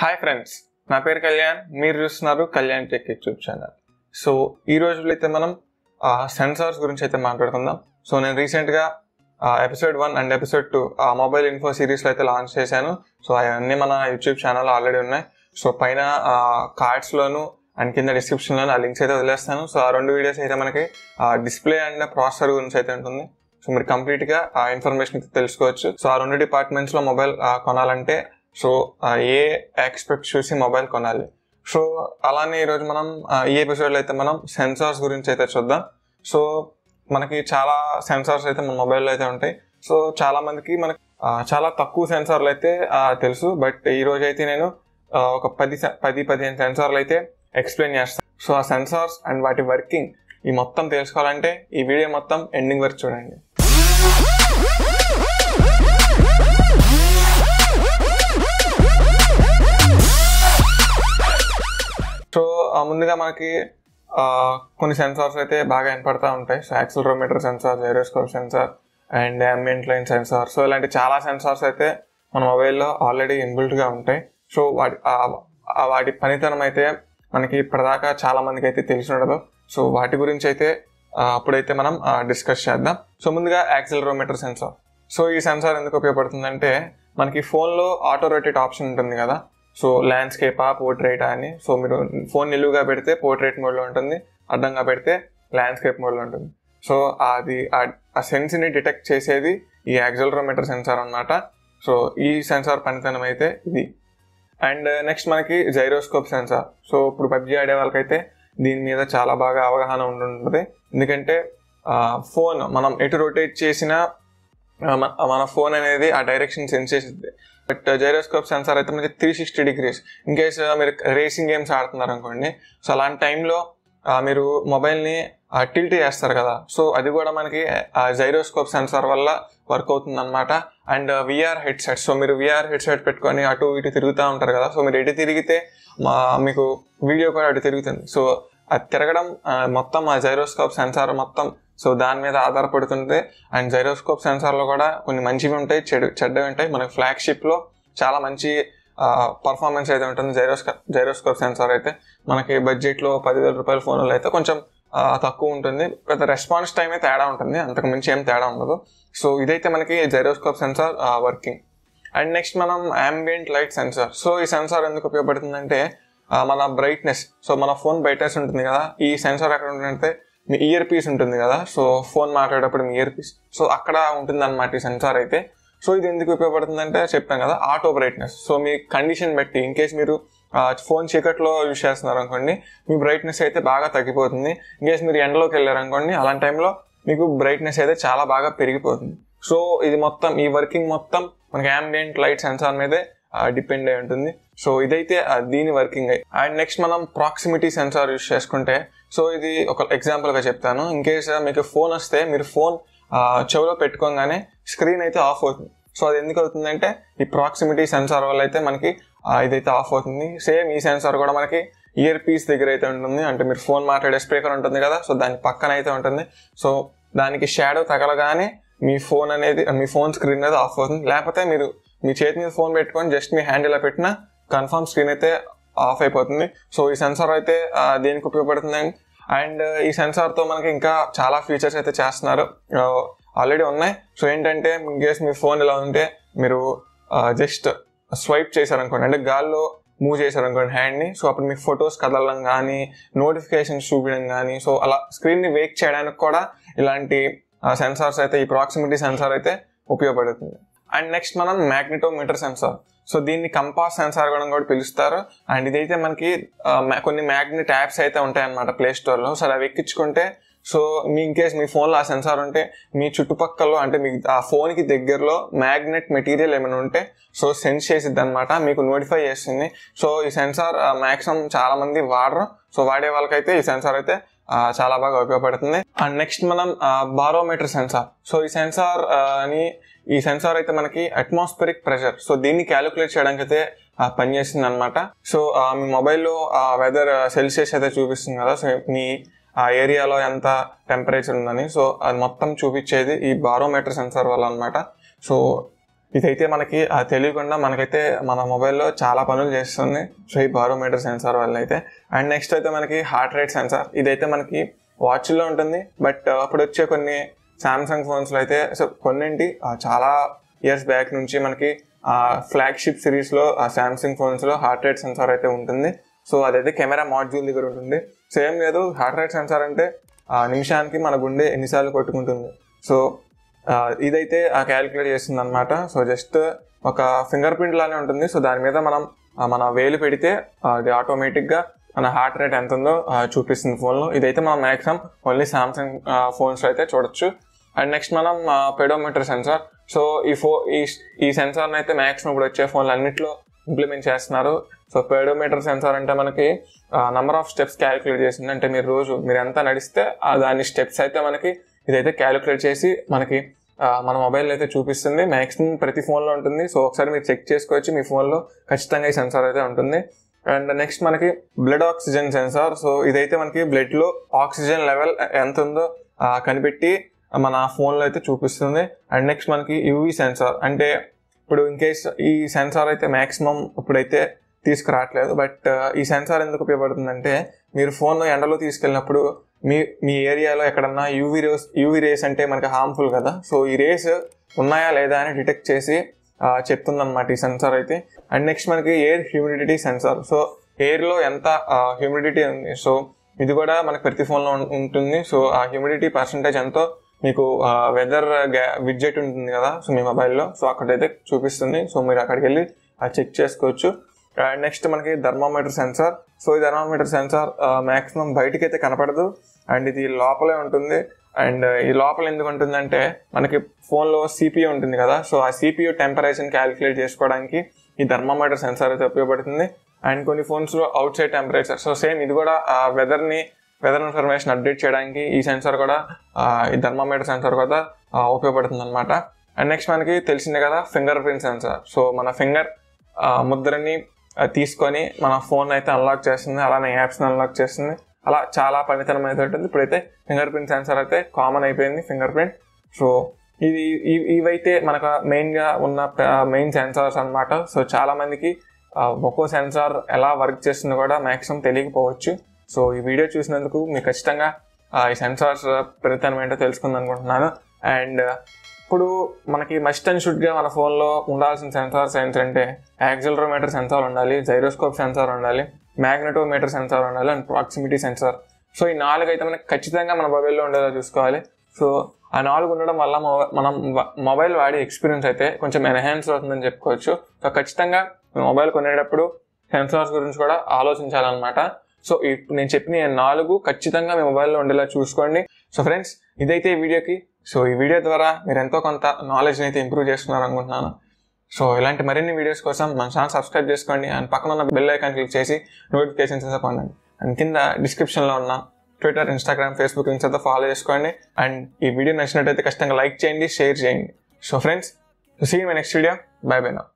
Hi friends, na peru Kalyan, meer chustunaru Kalyan Tech YouTube channel. So ee roju laithe manam sensors gurinchi aithe maatladukundam. So nenu recent ga episode 1 and episode 2 mobile info series lo aithe launch chesanu. So ayanni mana YouTube channel lo already unnai. So paina cards lonu and kinda description lo na links aithe vadilestanu. So aa rendu videos aithe manaki display and processor gurinchi aithe untundi. So meer complete ga information aithe telusukovachu. So aa rendu departments lo mobile konalante so expect choose mobile konali. So alane ee roju manam ee episode lo aithe manam sensors gurinchi aithe chuddam. So manaki chaala sensors aithe man mobile lo aithe untayi. So chaala mandiki manaki chaala takku sensor lu aithe telusu, but ee roju aithe nenu oka 10-15 sensor lu aithe explain chestanu. So aa sensors and vaati working ee mottham telusukovalante ee video mottham ending varaku chudandi. So ముందుగా మనకి కొన్ని sensors అయితే బాగా వినపడతా ఉంటాయి. So accelerometer sensor, gyroscope sensor and ambient line sensor, so ఇలాంటి చాలా sensors అయితే మన మొబైల్లో ఆల్రెడీ ఇన్బిల్ట్గా ఉంటాయి. సో వాటి పనితనం అయితే మనకి ఇప్పటిదాకా చాలా మందికి అయితే తెలిసి ఉండదు. సో వాటి గురించి అయితే అప్పుడైతే మనం డిస్కస్ చేద్దాం. సో ముందుగా యాక్సిలరోమీటర్ సెన్సార్. సో ఈ సెన్సార్ ఎందుకు ఉపయోగపడుతుందంటే మనకి ఫోన్లో ఆటో రొటేట్ ఆప్షన్ ఉంటుంది కదా, సో ల్యాండ్స్కేపా పోర్ట్రేటా అని. సో మీరు ఫోన్ నిలువుగా పెడితే పోర్ట్రేట్ మోడ్లో ఉంటుంది, అడ్డంగా పెడితే ల్యాండ్స్కేప్ మోడ్లో ఉంటుంది. సో అది ఆ సెన్స్ని డిటెక్ట్ చేసేది ఈ యాక్సిలరోమీటర్ సెన్సార్ అన్నమాట. సో ఈ సెన్సార్ పనితనం అయితే ఇది. అండ్ నెక్స్ట్ మనకి జైరోస్కోప్ సెన్సార్. సో ఇప్పుడు పబ్జీ ఆడే వాళ్ళకైతే దీని మీద చాలా బాగా అవగాహన ఉంటుంది. ఎందుకంటే ఫోన్ మనం ఎటు రొటేట్ చేసినా మన ఫోన్ అనేది ఆ డైరెక్షన్ సెన్స్ చేసిద్ది. బట్ జైరోస్కోప్ సెన్సార్ అయితే మనకి 360 degrees. ఇన్కేస్ మీరు రేసింగ్ గేమ్స్ ఆడుతున్నారు అనుకోండి, సో అలాంటి టైంలో మీరు మొబైల్ని టిల్ట్ చేస్తారు కదా, సో అది కూడా మనకి జైరోస్కోప్ సెన్సార్ వల్ల వర్క్ అవుతుంది అనమాట. అండ్ విఆర్ హెడ్సెట్, సో మీరు విఆర్ హెడ్సెట్ పెట్టుకొని అటు ఇటు తిరుగుతూ ఉంటారు కదా, సో మీరు ఎటు తిరిగితే మీకు వీడియో కూడా అటు తిరుగుతుంది. సో అది తిరగడం మొత్తం ఆ జైరోస్కోప్ సెన్సార్ మొత్తం సో దాని మీద ఆధారపడుతుంది. అండ్ జైరోస్కోప్ సెన్సార్లో కూడా కొన్ని మంచివి ఉంటాయి, చెడ్డవి ఉంటాయి. మనకి ఫ్లాగ్షిప్లో చాలా మంచి పర్ఫార్మెన్స్ అయితే ఉంటుంది జైరోస్కోప్ సెన్సార్ అయితే. మనకి బడ్జెట్లో 10,000 రూపాయల ఫోన్లో అయితే కొంచెం తక్కువ ఉంటుంది, పెద్ద రెస్పాన్స్ టైమే తేడా ఉంటుంది, అంతకు మించి ఏం తేడా ఉండదు. సో ఇదైతే మనకి gyroscope sensor working. And next మనం అంబియంట్ లైట్ సెన్సార్. సో ఈ సెన్సార్ ఎందుకు ఉపయోగపడుతుందంటే మన బ్రైట్నెస్, సో మన ఫోన్ బ్రైట్నెస్ ఉంటుంది కదా, ఈ సెన్సార్ ఎక్కడ ఉంటుందంటే మీ ఇయర్ పీస్ ఉంటుంది కదా, సో ఫోన్ మాట్లాడేటప్పుడు మీ ఇయర్ పీస్, సో అక్కడ ఉంటుంది అనమాట ఈ సెన్సార్ అయితే. సో ఇది ఎందుకు ఉపయోగపడుతుందంటే చెప్పాను కదా ఆటో బ్రైట్నెస్. సో మీ కండిషన్ బట్టి ఇన్ కేస్ మీరు ఫోన్ చీకట్లో యూజ్ చేస్తున్నారు అనుకోండి, మీ బ్రైట్నెస్ అయితే బాగా తగ్గిపోతుంది. ఇన్ కేస్ మీరు ఎండలోకి వెళ్ళారు అనుకోండి, అలాంటి టైంలో మీకు బ్రైట్నెస్ అయితే చాలా బాగా పెరిగిపోతుంది. సో ఇది మొత్తం ఈ వర్కింగ్ మొత్తం మనకి అంబియంట్ లైట్ సెన్సార్ మీదే డిపెండ్ అయి ఉంటుంది. సో ఇదైతే దీని వర్కింగ్. అండ్ నెక్స్ట్ మనం ప్రాక్సిమిటీ సెన్సార్ యూజ్ చేసుకుంటే, సో ఇది ఒక ఎగ్జాంపుల్గా చెప్తాను. ఇన్ కేస్ మీకు ఫోన్ వస్తే మీరు ఫోన్ చెవిలో పెట్టుకోగానే స్క్రీన్ అయితే ఆఫ్ అవుతుంది. సో అది ఎందుకు అవుతుందంటే ఈ ప్రాక్సిమిటీ సెన్సార్ వల్ల అయితే మనకి ఇదైతే ఆఫ్ అవుతుంది. సేమ్ ఈ సెన్సార్ కూడా మనకి ఇయర్ పీస్ దగ్గర అయితే ఉంటుంది, అంటే మీరు ఫోన్ మాట్లాడే స్పీకర్ ఉంటుంది కదా, సో దాని పక్కన అయితే ఉంటుంది. సో దానికి షాడో తగలగానే మీ ఫోన్ స్క్రీన్ అనేది ఆఫ్ అవుతుంది. లేకపోతే మీరు మీ చేతి మీద ఫోన్ పెట్టుకొని జస్ట్ మీ హ్యాండ్ ఇలా పెట్టినా కన్ఫర్మ్ స్క్రీన్ అయితే ఆఫ్ అయిపోతుంది. సో ఈ సెన్సార్ అయితే దేనికి ఉపయోగపడుతుందండి. అండ్ ఈ సెన్సార్తో మనకి ఇంకా చాలా ఫీచర్స్ అయితే చేస్తున్నారు, ఆల్రెడీ ఉన్నాయి. సో ఏంటంటే ఇన్ కేస్ మీ ఫోన్ ఇలా ఉంటే మీరు జస్ట్ స్వైప్ చేశారనుకోండి, అంటే గాల్లో మూవ్ చేశారనుకోండి హ్యాండ్ని, సో అప్పుడు మీకు ఫొటోస్ కదలడం కానీ నోటిఫికేషన్స్ చూపించడం కానీ, సో అలా స్క్రీన్ని వేక్ చేయడానికి కూడా ఇలాంటి సెన్సార్స్ అయితే ఈ ప్రాక్సిమిటీ సెన్సార్ అయితే ఉపయోగపడుతుంది. అండ్ నెక్స్ట్ మనం మ్యాగ్నెటోమీటర్ సెన్సార్. సో దీన్ని కంపాస్ సెన్సార్ కూడా పిలుస్తారు. అండ్ ఇదైతే మనకి కొన్ని మ్యాగ్నెట్ యాప్స్ అయితే ఉంటాయన్నమాట ప్లే స్టోర్లో, సో అవి ఎక్కించుకుంటే సో మీ ఇన్ కేస్ మీ ఫోన్లో ఆ సెన్సార్ ఉంటే మీ చుట్టుపక్కల అంటే మీ ఆ ఫోన్కి దగ్గరలో మ్యాగ్నెట్ మెటీరియల్ ఏమైనా ఉంటే సో సెన్స్ చేసిద్ది అనమాట, మీకు నోటిఫై చేస్తుంది. సో ఈ సెన్సార్ మ్యాక్సిమం చాలామంది వాడరు, సో వాడే వాళ్ళకైతే ఈ సెన్సార్ అయితే చాలా బాగా ఉపయోగపడుతుంది. అండ్ నెక్స్ట్ మనం బారోమీటర్ సెన్సార్. సో ఈ సెన్సార్ అయితే మనకి అట్మాస్ఫిరిక్ ప్రెషర్, సో దీన్ని క్యాలిక్యులేట్ చేయడానికి అయితే పనిచేస్తుంది అనమాట. సో మీ మొబైల్లో వెదర్ సెల్సియస్ అయితే చూపిస్తుంది కదా, సో మీ ఏరియాలో ఎంత టెంపరేచర్ ఉందని, సో అది మొత్తం చూపించేది ఈ బారోమీటర్ సెన్సార్ వల్ల అనమాట. సో ఇదైతే మనకి తెలియకుండా మనకైతే మన మొబైల్లో చాలా పనులు చేస్తుంది. సో ఈ బారోమీటర్ సెన్సార్ వల్ల అయితే. అండ్ నెక్స్ట్ అయితే మనకి హార్ట్ రేట్ సెన్సార్, ఇదైతే మనకి వాచ్లో ఉంటుంది. బట్ అప్పుడు వచ్చే కొన్ని శాంసంగ్ ఫోన్స్లో అయితే, సో కొన్నింటి చాలా ఇయర్స్ బ్యాక్ నుంచి మనకి ఫ్లాగ్షిప్ సిరీస్లో శాంసంగ్ ఫోన్స్లో హార్ట్ రేట్ సెన్సార్ అయితే ఉంటుంది. సో అదైతే కెమెరా మాడ్యూల్ దగ్గర ఉంటుంది. సేమ్ లేదు, హార్ట్ రేట్ సెన్సార్ అంటే నిమిషానికి మన గుండె ఎన్నిసార్లు కొట్టుకుంటుంది సో ఇదైతే క్యాలిక్యులేట్ చేస్తుంది అనమాట. సో జస్ట్ ఒక ఫింగర్ ప్రింట్ లానే ఉంటుంది. సో దాని మీద మనం మన వేలు పెడితే అది ఆటోమేటిక్గా మన హార్ట్ రేట్ ఎంత ఉందో చూపిస్తుంది ఫోన్లో. ఇదైతే మనం మ్యాక్సిమం ఓన్లీ శాంసంగ్ ఫోన్స్లో అయితే చూడొచ్చు. అండ్ నెక్స్ట్ మనం పెడోమీటర్ సెన్సార్. సో ఈ సెన్సార్ని అయితే మ్యాక్సిమం ఇప్పుడు వచ్చే ఫోన్లు అన్నింటిలో ఇంప్లిమెంట్ చేస్తున్నారు. సో పెడోమీటర్ సెన్సార్ అంటే మనకి నెంబర్ ఆఫ్ స్టెప్స్ క్యాలిక్యులేట్ చేస్తుంది. అంటే మీరు ఎంత నడిస్తే దాని స్టెప్స్ అయితే మనకి ఇదైతే క్యాలిక్యులేట్ చేసి మనకి మన మొబైల్లో అయితే చూపిస్తుంది. మ్యాక్సిమం ప్రతి ఫోన్లో ఉంటుంది. సో ఒకసారి మీరు చెక్ చేసుకోవచ్చు, మీ ఫోన్లో ఖచ్చితంగా ఈ సెన్సార్ అయితే ఉంటుంది. అండ్ నెక్స్ట్ మనకి బ్లడ్ ఆక్సిజన్ సెన్సార్. సో ఇదైతే మనకి బ్లడ్లో ఆక్సిజన్ లెవెల్ ఎంత ఉందో కనిపెట్టి మన ఫోన్లో అయితే చూపిస్తుంది. అండ్ నెక్స్ట్ మనకి యూవీ సెన్సార్, అంటే ఇప్పుడు ఇన్కేస్ ఈ సెన్సార్ అయితే మ్యాక్సిమం ఇప్పుడైతే తీసుకురావట్లేదు. బట్ ఈ సెన్సార్ ఎందుకు ఉపయోగపడుతుందంటే మీరు ఫోన్లో ఎండలో తీసుకెళ్ళినప్పుడు మీ ఏరియాలో ఎక్కడన్నా యూవీ రేస్ అంటే మనకి హార్మ్ఫుల్ కదా, సో ఈ రేస్ ఉన్నాయా లేదా అని డిటెక్ట్ చేసి చెప్తుందన్నమాట ఈ సెన్సార్ అయితే. అండ్ నెక్స్ట్ మనకి ఎయిర్ హ్యూమిడిటీ సెన్సార్. సో ఎయిర్లో ఎంత హ్యూమిడిటీ ఉంది, సో ఇది కూడా మనకి ప్రతి ఫోన్లో ఉంటుంది. సో ఆ హ్యూమిడిటీ పర్సంటేజ్ ఎంతో మీకు వెదర్ విడ్జెట్ ఉంటుంది కదా సో మీ మొబైల్లో, సో అక్కడైతే చూపిస్తుంది. సో మీరు అక్కడికి వెళ్ళి చెక్ చేసుకోవచ్చు. అండ్ నెక్స్ట్ మనకి థర్మోమీటర్ సెన్సార్. సో ఈ థర్మోమీటర్ సెన్సార్ మ్యాక్సిమం బయటకైతే కనపడదు అండ్ ఇది లోపలే ఉంటుంది. అండ్ ఈ లోపల ఎందుకు ఉంటుందంటే మనకి ఫోన్లో సిపియూ ఉంటుంది కదా, సో ఆ సిపియూ టెంపరేచర్ని క్యాలిక్యులేట్ చేసుకోవడానికి ఈ థర్మోమీటర్ సెన్సార్ అయితే ఉపయోగపడుతుంది. అండ్ కొన్ని ఫోన్స్లో outside temperature, so same ఇది కూడా వెదర్ ఇన్ఫర్మేషన్ అప్డేట్ చేయడానికి ఈ సెన్సార్ కూడా ఈ థర్మోమీటర్ సెన్సార్ కూడా ఉపయోగపడుతుంది అనమాట. అండ్ నెక్స్ట్ మనకి తెలిసిందే కదా ఫింగర్ ప్రింట్ సెన్సార్. సో మన ఫింగర్ ముద్రని తీసుకొని మన ఫోన్ అయితే అన్లాక్ చేస్తుంది, అలానే యాప్స్ని అన్లాక్ చేస్తుంది, అలా చాలా పనితనం అయితే ఉంటుంది. ఇప్పుడైతే ఫింగర్ ప్రింట్ సెన్సార్ అయితే కామన్ అయిపోయింది ఫింగర్ ప్రింట్. సో ఇవైతే మనకు మెయిన్గా ఉన్న మెయిన్ సెన్సార్స్ అనమాట. సో చాలామందికి ఒక్కో సెన్సార్ ఎలా వర్క్ చేస్తుందో కూడా మ్యాక్సిమం తెలియకపోవచ్చు. సో ఈ వీడియో చూసినందుకు మీకు ఖచ్చితంగా ఈ సెన్సార్స్ ప్రతితనం ఏంటో తెలుసుకుంది అనుకుంటున్నాను. అండ్ ఇప్పుడు మనకి మస్ట్ అండ్ షుడ్గా మన ఫోన్లో ఉండాల్సిన సెన్సార్స్ ఏంటంటే యాక్సిలరోమీటర్ సెన్సార్ ఉండాలి, జైరోస్కోప్ సెన్సార్ ఉండాలి, మ్యాగ్నెటోమీటర్ సెన్సార్ ఉండాలి అండ్ ప్రాక్సిమిటీ సెన్సార్. సో ఈ 4 అయితే మనకి ఖచ్చితంగా మన మొబైల్లో ఉండేలా చూసుకోవాలి. సో ఆ 4 ఉండడం వల్ల మనం మొబైల్ వాడే ఎక్స్పీరియన్స్ అయితే కొంచెం ఎన్హాన్స్ అవుతుందని చెప్పుకోవచ్చు. సో ఖచ్చితంగా మొబైల్ కొనేటప్పుడు సెన్సార్స్ గురించి కూడా ఆలోచించాలన్నమాట. సో ఇప్పుడు నేను చెప్పిన ఈ 4 ఖచ్చితంగా మీ మొబైల్లో ఉండేలా చూసుకోండి. సో ఫ్రెండ్స్ ఇదైతే ఈ వీడియోకి. సో ఈ వీడియో ద్వారా మీరు ఎంతో కొంత నాలెడ్జ్ని అయితే ఇంప్రూవ్ చేస్తున్నారు అనుకుంటున్నాను. సో ఇలాంటి మరిన్ని వీడియోస్ కోసం మన ఛానల్ సబ్స్క్రైబ్ చేసుకోండి అండ్ పక్కన ఉన్న బెల్ ఐకాన్ క్లిక్ చేసి నోటిఫికేషన్స్ అయితే పొందండి. అండ్ కింద డిస్క్రిప్షన్లో ఉన్న ట్విట్టర్, ఇన్స్టాగ్రామ్, ఫేస్బుక్ లింక్స్ అయితే ఫాలో చేసుకోండి. అండ్ ఈ వీడియో నచ్చినట్టయితే ఖచ్చితంగా లైక్ చేయండి, షేర్ చేయండి. So friends, see you in my next video. Bye bye now.